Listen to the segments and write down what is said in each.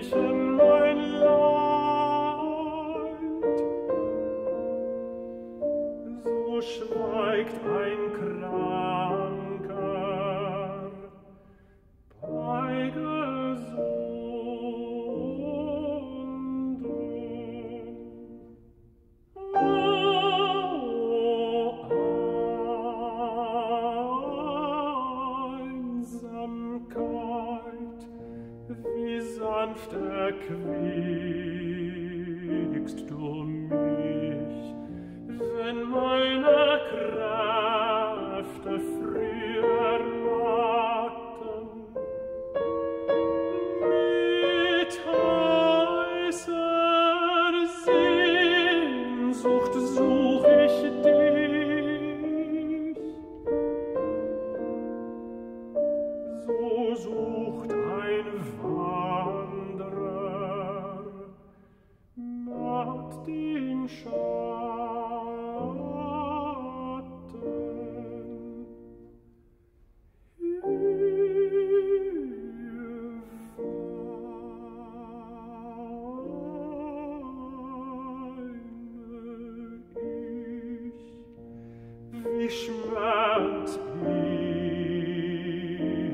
Zwischen mein Leid, so schweigt ein Kranker bei Gesunden. O Einsamkeit, wie sanft erquickst du mich, wenn meine Kräfte früher matten. Mit heißer Sehnsucht such ich dich, so sucht ein Wanderer nach dem Schatten. Weine ich, wie schmerzt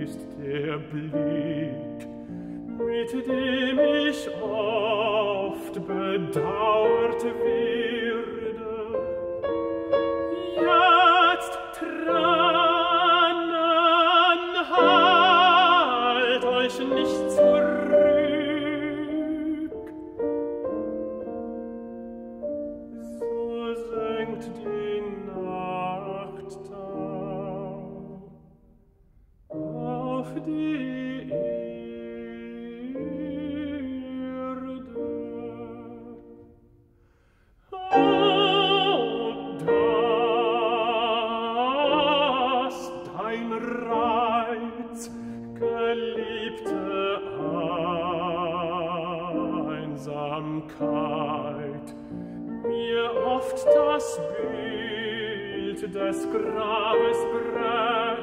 ist der Blick, mit dem ich oft bedauert werde. Jetzt Tränen, halt euch nicht zurück. So singt die Nachttau auf die Erde. Geliebte Einsamkeit, mir oft das Bild des Grabes brennt.